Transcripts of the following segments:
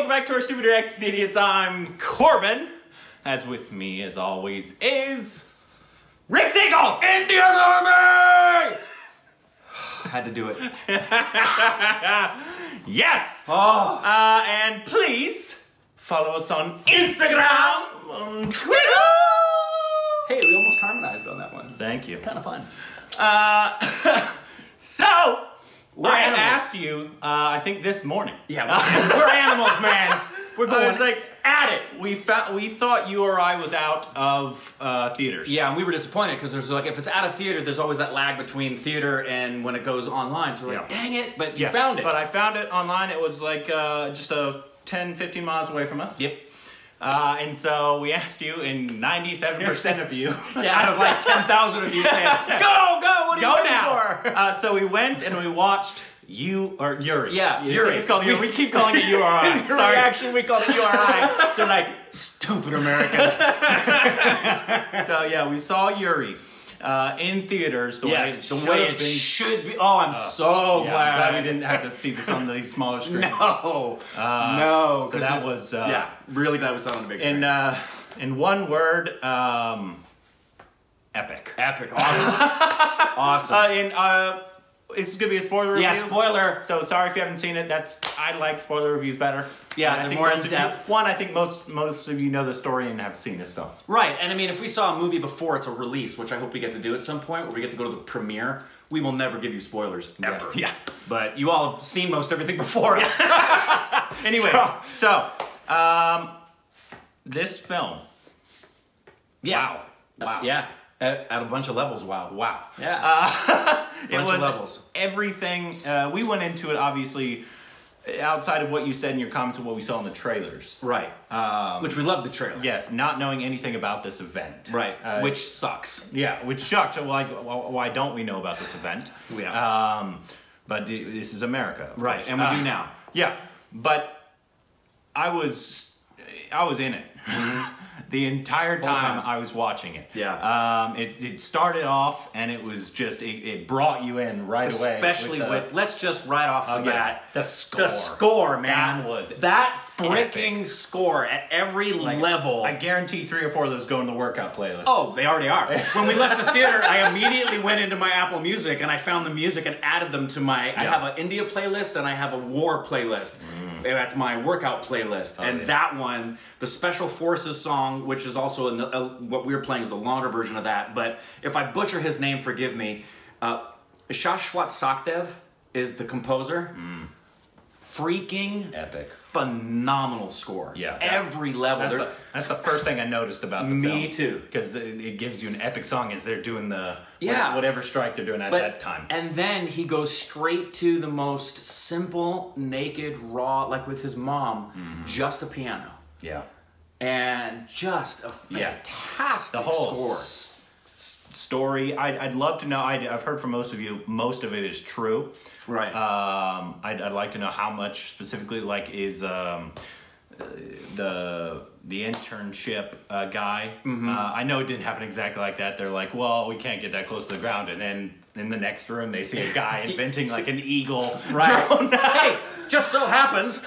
welcome back to our Stupid Reacts, Idiots. I'm Corbin. As with me, as always, is Rick Seagull, Indian Army. Had to do it. Yes. Oh. And please follow us on Instagram, on Twitter. Hey, we almost harmonized on that one. Thank you. Kind of fun. So. We're animals. I asked you, I think this morning. Yeah, we're animals, man. We're going. It's like at it. We thought URI was out of theaters. Yeah, and we were disappointed because there's like if it's out of theater, there's always that lag between theater and when it goes online. So we're like, dang it! But you found it. But I found it online. It was like just 10, 15 miles away from us. Yep. And so we asked you, and 97% of you, out of like 10,000 of you, said, "Go, what are you looking for?" So we went and we watched URI. Yeah, URI. It's called URI. We keep calling it URI. Sorry, actually, we call it URI. They're like stupid Americans. So yeah, we saw URI in theaters. The way it should be. Oh, I'm so glad we didn't have to see this on the smaller screen. No. So that was really glad we saw it on the big screen. And in one word, epic. Epic. Awesome. Awesome. And this is gonna be a spoiler review. Yeah, spoiler. So sorry if you haven't seen it. I like spoiler reviews better. Yeah, and I think more in depth. I think most of you know the story and have seen this film. Right, and I mean, if we saw a movie before it's a release, which I hope we get to do at some point, where we get to go to the premiere, we will never give you spoilers ever. Yeah, but you all have seen most everything before us. Anyway, so this film. Yeah. Wow. Yeah. At a bunch of levels, wow. Yeah. Everything. We went into it, obviously, outside of what you said in your comments of what we saw in the trailers. Right. Which we loved the trailer. Yes, not knowing anything about this event. Right, which sucks. Yeah, which sucked. Like, why don't we know about this event? Yeah. But this is America. Right, and we do now. Yeah, but I was in it. The entire time I was watching it. Yeah. It started off and it was just, it brought you in right away. Especially with let's just right off the bat. The score. The score, man. That freaking score at every level. I guarantee 3 or 4 of those go in the workout playlist. Oh, they already are. When we left the theater, I immediately went into my Apple Music and I found the music and added them to my, I have an India playlist and I have a war playlist. That's my workout playlist. And that one, the Special Forces song, which is also what we're playing is the longer version of that. But if I butcher his name, forgive me. Shashwat Sakdev is the composer. Freaking epic, phenomenal score. Yeah, every level. That's the first thing I noticed about the film. Me too, because it gives you an epic song as they're doing the whatever strike they're doing at that time. And then he goes straight to the most simple, naked, raw, like with his mom, just a piano. Yeah, and just a fantastic score. Story. I'd love to know. I've heard from most of you. Most of it is true. Right. I'd like to know how much specifically. Like, is the internship guy? I know it didn't happen exactly like that. They're like, well, we can't get that close to the ground, and then in the next room they see a guy inventing like an eagle drone. Hey, just so happens.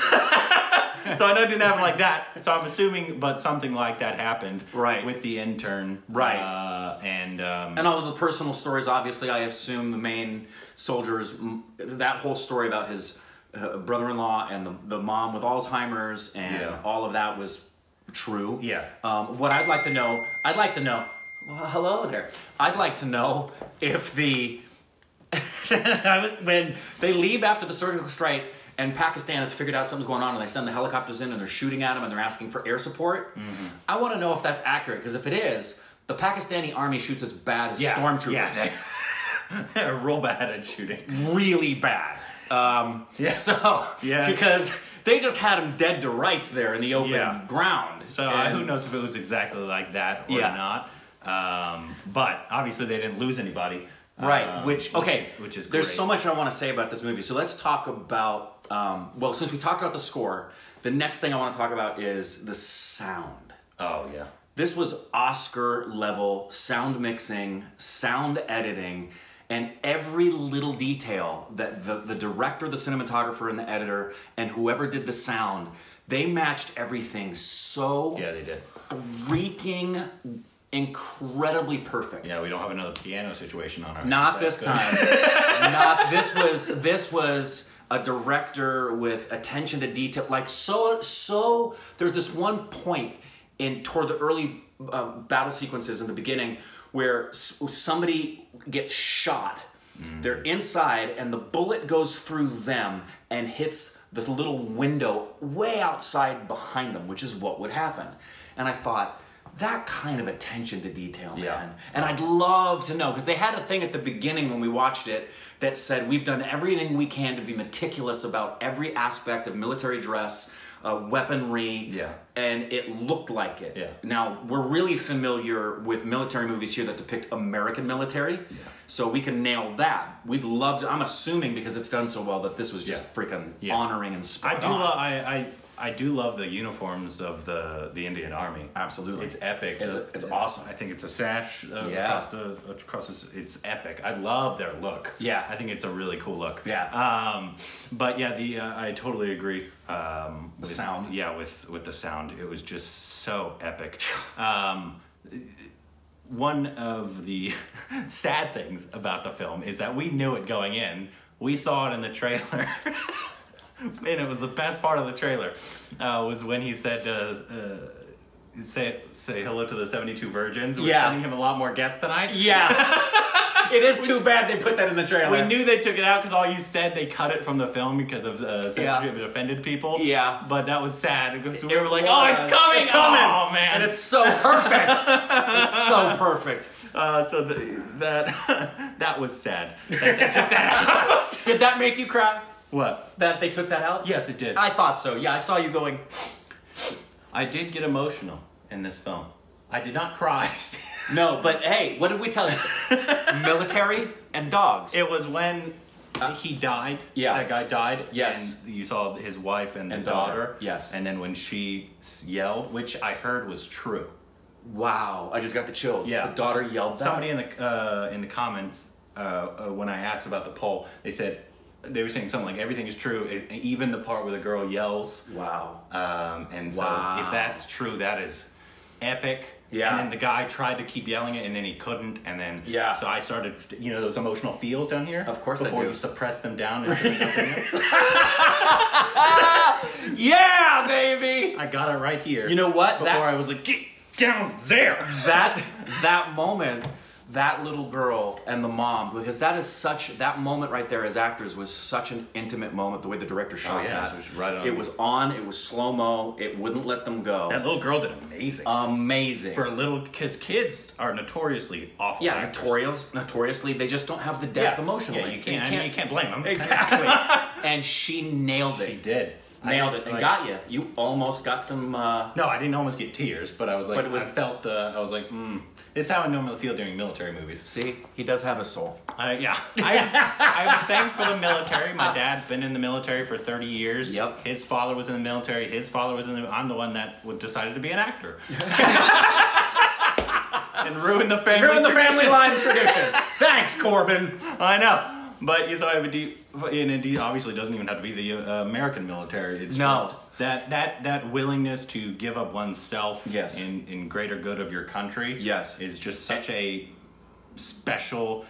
So I know it didn't happen like that. So I'm assuming, but something like that happened, right? With the intern, right? And all of the personal stories. Obviously, I assume the main soldiers. That whole story about his brother-in-law and the mom with Alzheimer's and all of that was true. Yeah. What I'd like to know. Well, hello there. I'd like to know if when they leave after the surgical strike. And Pakistan has figured out something's going on and they send the helicopters in and they're shooting at them and they're asking for air support. I want to know if that's accurate, because if it is, the Pakistani army shoots as bad as stormtroopers. Yeah, they're real bad at shooting. Really bad. Because they just had them dead to rights there in the open ground. So who knows if it was exactly like that or not. But obviously they didn't lose anybody. Right, which is great. There's so much I want to say about this movie. So let's talk about, well, since we talked about the score, the next thing I want to talk about is the sound. Oh, yeah. This was Oscar-level sound mixing, sound editing, and every little detail that the director, the cinematographer, and the editor, and whoever did the sound, They matched everything so freaking incredibly perfect. Yeah, we don't have another piano situation on our hands. Not this time. This was a director with attention to detail. Like so there's this one point in toward the early battle sequences in the beginning where somebody gets shot. They're inside and the bullet goes through them and hits this little window way outside behind them, which is what would happen. And I thought, that kind of attention to detail, man. Yeah. And I'd love to know, because they had a thing at the beginning when we watched it that said, we've done everything we can to be meticulous about every aspect of military dress, weaponry, and it looked like it. Yeah. Now, we're really familiar with military movies here that depict American military, so we can nail that. We'd love to, I'm assuming because it's done so well that this was just freaking honoring and spot on. I do love the uniforms of the Indian Army. Absolutely. It's epic. It's awesome. I think it's a sash across the, it's epic. I love their look. Yeah. I think it's a really cool look. Yeah. But yeah, I totally agree. The sound. Yeah, with the sound. It was just so epic. One of the sad things about the film is that we knew it going in. We saw it in the trailer. And it was the best part of the trailer, was when he said, say hello to the 72 virgins. We're sending him a lot more guests tonight. Yeah. It is too bad they put that in the trailer. We knew they took it out because all you said, they cut it from the film because of censorship and offended people. Yeah. But that was sad because we were like, oh, it's coming! It's coming! Oh, man. And it's so perfect. It's so perfect. So that was sad. They took that out. Did that make you cry? What? That they took that out? Yes, it did. I thought so. Yeah, I saw you going. I did get emotional in this film. I did not cry. No, but hey, what did we tell you? Military and dogs. It was when he died. Yeah. That guy died. Yes. And you saw his wife and the daughter. Yes. And then when she yelled, which I heard was true. Wow. I just got the chills. Yeah. The daughter yelled that. Somebody in the comments, when I asked about the poll, they said, they were saying something like everything is true, even the part where the girl yells. Wow. And so if that's true, that is epic. Yeah. And then the guy tried to keep yelling it, and then he couldn't, and then so I started, you know, those emotional feels down here. Of course, before you suppress them down. And yeah, baby. I got it right here. You know what? Before I was like, get down there. That moment. That little girl and the mom, because that is such, that moment right there as actors was such an intimate moment, the way the director shot that. It was right on. It was on, it was slow-mo, it wouldn't let them go. That little girl did amazing. Amazing. For a little, because kids are notoriously awful actors. Notoriously, they just don't have the depth emotionally. Yeah, you can't blame them. Exactly. And she nailed it. She did. Nailed it and like, got you. You almost got some. No, I didn't almost get tears, but I was like, but it was, I felt. I was like, this is how I normally feel during military movies. See, he does have a soul. Yeah, I have a thing for the military. My dad's been in the military for 30 years. Yep. His father was in the military. His father was in the. I'm the one that decided to be an actor. And ruin the family. Ruin the family line tradition. Thanks, Corbin. I know. But you saw it obviously doesn't even have to be the American military. It's just that willingness to give up oneself in greater good of your country is just such a special,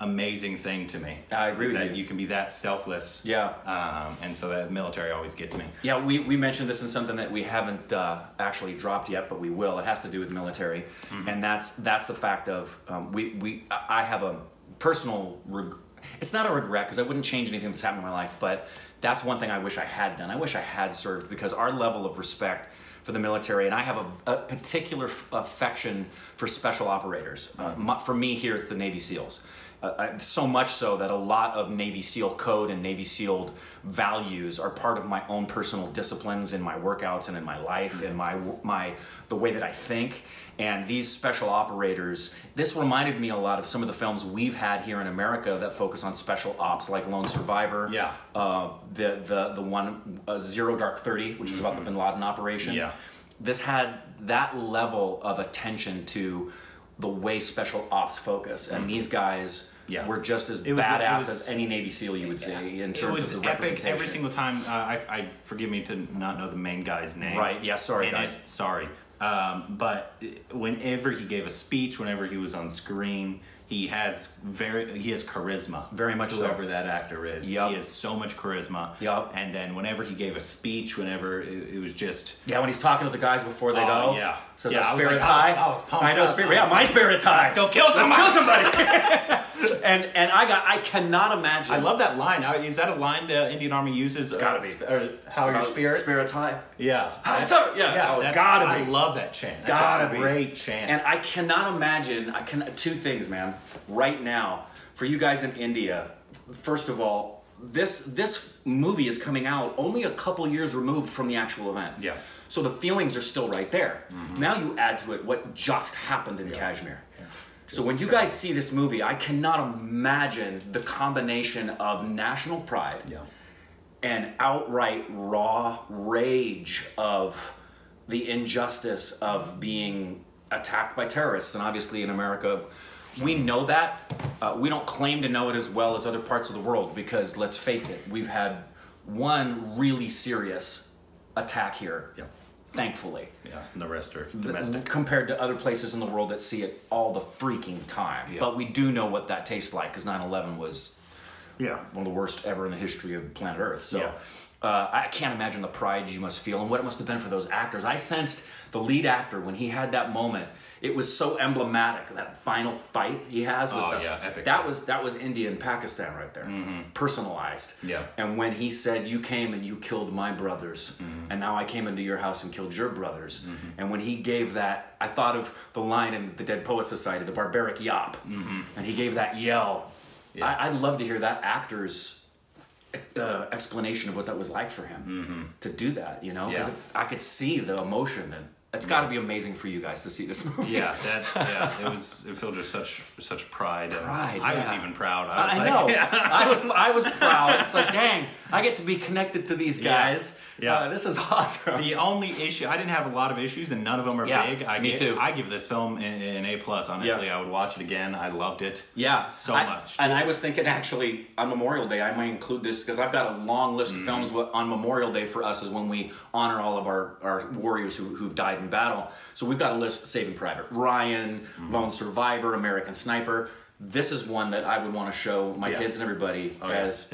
amazing thing to me. I agree with that you can be that selfless. Yeah. And so that military always gets me. Yeah, we mentioned this in something that we haven't actually dropped yet, but we will. It has to do with military. And that's the fact of I have a personal regret. It's not a regret because I wouldn't change anything that's happened in my life, but that's one thing I wish I had done. I wish I had served because our level of respect for the military, and I have a particular affection for special operators. For me here, it's the Navy SEALs. So much so that a lot of Navy SEAL code and Navy SEAL values are part of my own personal disciplines in my workouts and in my life and the way that I think. And these special operators, this reminded me a lot of some of the films we've had here in America that focus on special ops, like Lone Survivor. Yeah. The one Zero Dark 30, which is about the Bin Laden operation. Yeah. This had that level of attention to the way special ops focus, and these guys Yeah, we're just as badass as any Navy SEAL you would see in terms of the representation. It was epic every single time. I forgive me to not know the main guy's name. Right. Yeah. Sorry, guys. Sorry. But whenever he gave a speech, whenever he was on screen, he has charisma. Very much so. Whoever that actor is. Yep. He has so much charisma. Yep. And then whenever he gave a speech, whenever it was just... Yeah, when he's talking to the guys before they go. Yeah. So yeah, I was like, I was pumped. I know, spirit. Yeah, my spirit tie. Let's go kill somebody. And I cannot imagine. I love that line. Is that a line the Indian Army uses? It's gotta be. How are your spirits? Spirits high. Yeah. It's gotta be. I love that chant. Gotta be. Great chant. And I cannot imagine. Two things, man. Right now, for you guys in India, first of all, this movie is coming out only a couple years removed from the actual event. Yeah. So the feelings are still right there. Mm-hmm. Now you add to it what just happened in Kashmir. Yeah. So when you guys see this movie, I cannot imagine the combination of national pride and outright raw rage of the injustice of being attacked by terrorists. And obviously in America, we know that. We don't claim to know it as well as other parts of the world because, let's face it, we've had one really serious attack here. Yeah. Thankfully. Yeah, and the rest are domestic. Compared to other places in the world that see it all the freaking time. Yeah. But we do know what that tastes like because 9/11 was one of the worst ever in the history of planet Earth. So I can't imagine the pride you must feel and what it must have been for those actors. I sensed the lead actor when he had that moment. It was so emblematic, that final fight he has with them. Oh, yeah, epic. That was India and Pakistan right there, personalized. Yeah. And when he said, you came and you killed my brothers, and now I came into your house and killed your brothers. And when he gave that, I thought of the line in the Dead Poets Society, the barbaric yop, and he gave that yell. Yeah. I'd love to hear that actor's explanation of what that was like for him, to do that, you know? Because I could see the emotion and... It's got to be amazing for you guys to see this movie. Yeah, it was. It filled with such pride. Pride. I was even proud. I know. Yeah. I was proud. It's like, dang, I get to be connected to these guys. Yeah. This is awesome. The only issue, I didn't have a lot of issues, and none of them are big. Me too. I give this film an A+. Honestly, I would watch it again. I loved it. Yeah. So much. And I was thinking, actually, on Memorial Day, I might include this because I've got a long list of films. On Memorial Day for us is when we honor all of our warriors who've died in battle. So we've got a list: Saving Private Ryan, Lone Survivor, American Sniper. This is one that I would want to show my kids and everybody as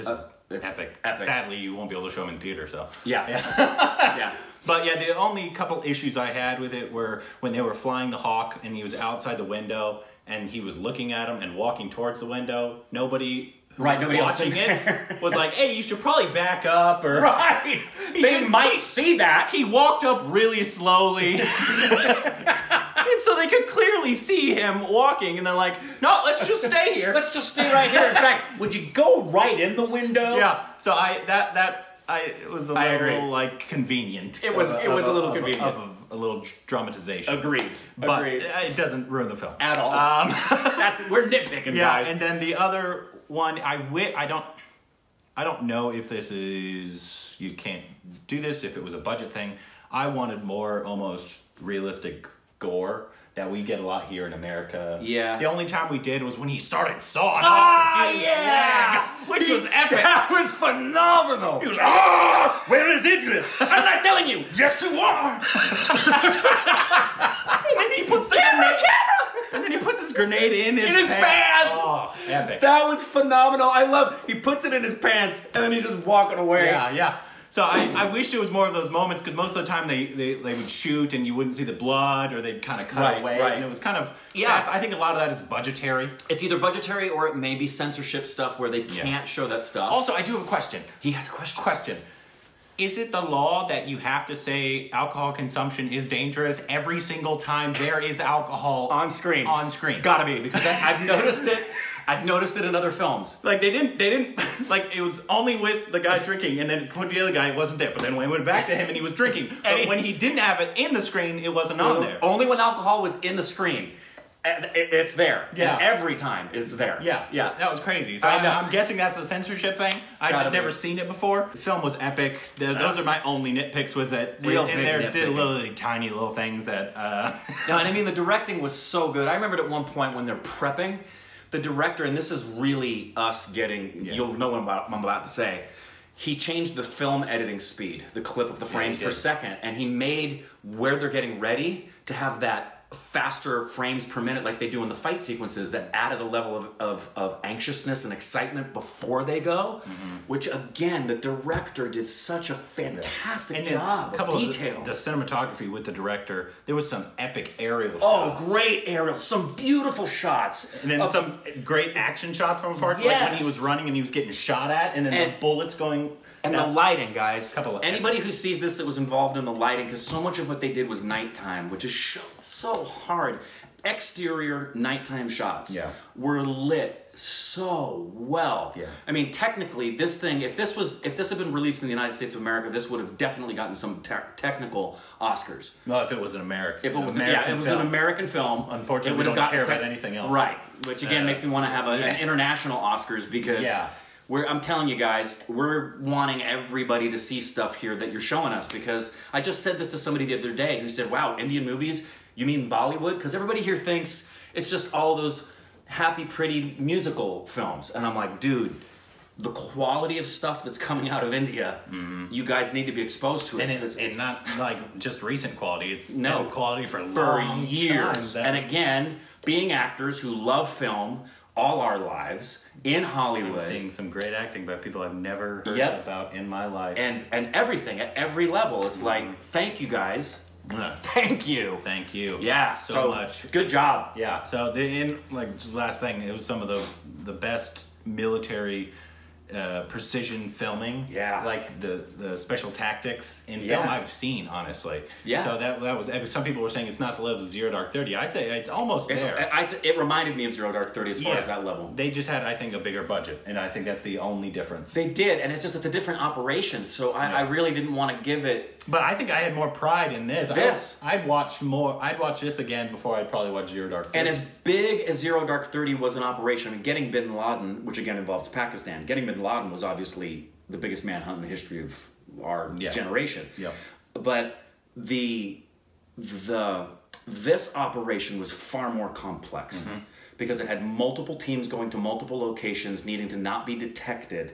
it's epic. Sadly, you won't be able to show them in theater, so. Yeah. But yeah, the only couple issues I had with it were when they were flying the Hawk and he was outside the window and he was looking at him and walking towards the window. Nobody watching it was like, hey, you should probably back up. Or They might see that. He walked up really slowly. And so they could clearly see him walking. And they're like, no, let's just stay here. Let's just stay right here. In fact, would you go right in the window? Yeah. So it was a little, like, convenient. It was a little dramatization. Agreed. But it doesn't ruin the film. At all. We're nitpicking, guys. And then the other... one, I don't know if this is, you can't do this, if it was a budget thing. I wanted more almost realistic gore that we get a lot here in America. Yeah. The only time we did was when he started sawing off the dude's leg, which was epic. That was phenomenal. He was where is Idris? I'm not telling you. Yes, you are. And then he puts the and then he puts his grenade in his pants. Oh, epic. That was phenomenal. I love it. He puts it in his pants and then he's just walking away. Yeah. So I wished it was more of those moments because most of the time they would shoot and you wouldn't see the blood or they'd kind of cut away. Right. And it was kind of, I think a lot of that is budgetary. It's either budgetary or it may be censorship stuff where they can't show that stuff. Also, I do have a question. He has a question. Is it the law that you have to say alcohol consumption is dangerous every single time there is alcohol on screen? On screen, gotta be, because I've noticed it. I've noticed it in other films. Like they didn't. Like it was only with the guy drinking, and then the other guy wasn't there. But then when it went back to him, and he was drinking. But when he didn't have it in the screen, it wasn't on there. Only when alcohol was in the screen. It's there. Yeah. And every time it's there. Yeah. That was crazy. So I'm guessing that's a censorship thing. I've just never seen it before. The film was epic. Those are my only nitpicks with it. And there did literally tiny little things that... No, and I mean the directing was so good. I remembered at one point when they're prepping, the director, and this is really us getting, you'll know what I'm about to say, he changed the film editing speed, the clip of the frames per second, and he made where they're getting ready to have that faster frames per minute like they do in the fight sequences, that added a level of anxiousness and excitement before they go, which again, the director did such a fantastic job. A couple of detail. The cinematography with the director, there was some epic aerial shots. Oh, great aerial, some beautiful shots. And then some great action shots from afar, like when he was running and he was getting shot at, and then the bullets going... And the lighting, guys. Anybody who sees this that was involved in the lighting, because so much of what they did was nighttime, which is so hard. Exterior nighttime shots were lit so well. I mean, technically, this thing, if this had been released in the United States of America, this would have definitely gotten some technical Oscars. No, if it was an American. If it was, if it was an American film. Unfortunately, we don't care about anything else. Right, which again makes me want to have an international Oscars, because. I'm telling you guys, we're wanting everybody to see stuff here that you're showing us, because I just said this to somebody the other day who said, wow, Indian movies, you mean Bollywood? Because everybody here thinks it's just all those happy, pretty musical films. And I'm like, dude, the quality of stuff that's coming out of India, you guys need to be exposed to it. And it's not like just recent quality. It's no quality for years. And again, being actors who love film, all our lives in Hollywood. I'm seeing some great acting by people I've never heard about in my life. And everything at every level. It's like, thank you guys. Thank you. Thank you. Yeah. So much. Good job. Yeah. So last thing, it was some of the best military precision filming. Yeah. Like the special tactics in film I've seen, honestly. Yeah. So that was epic. Some people were saying it's not the level of Zero Dark 30. I'd say it's almost there. It reminded me of Zero Dark 30 as far as that level. They just had, I think, a bigger budget, and I think that's the only difference. They did, and it's just it's a different operation, so I really didn't want to give it... But I think I had more pride in this. I'd watch more. I'd watch this again before I'd probably watch Zero Dark 30. And as big as Zero Dark 30 was an operation, I mean, getting bin Laden, which again involves Pakistan, getting bin Laden was obviously the biggest manhunt in the history of our generation. Yeah. But this operation was far more complex because it had multiple teams going to multiple locations, needing to not be detected,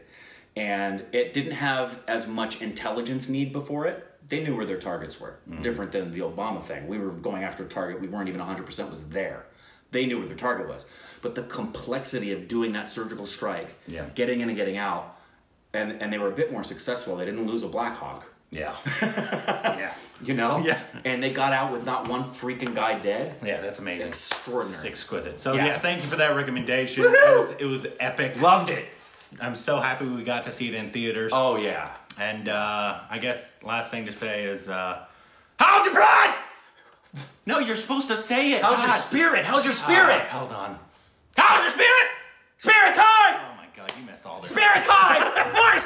and it didn't have as much intelligence need before it. They knew where their targets were. Different than the Obama thing. We were going after a target. We weren't even 100% was there. They knew where their target was. But the complexity of doing that surgical strike, getting in and getting out, and they were a bit more successful. They didn't lose a Black Hawk. Yeah. You know? Yeah. And they got out with not one freaking guy dead. Yeah, that's amazing. Extraordinary. It's exquisite. So, yeah, thank you for that recommendation. It was epic. Loved it. I'm so happy we got to see it in theaters. Oh, yeah. And I guess last thing to say is, how's your pride? No, you're supposed to say it. How's your spirit? How's your spirit? Hold on. How's your spirit? Spirit's high! Oh, my God, you messed all this up. Spirit's high!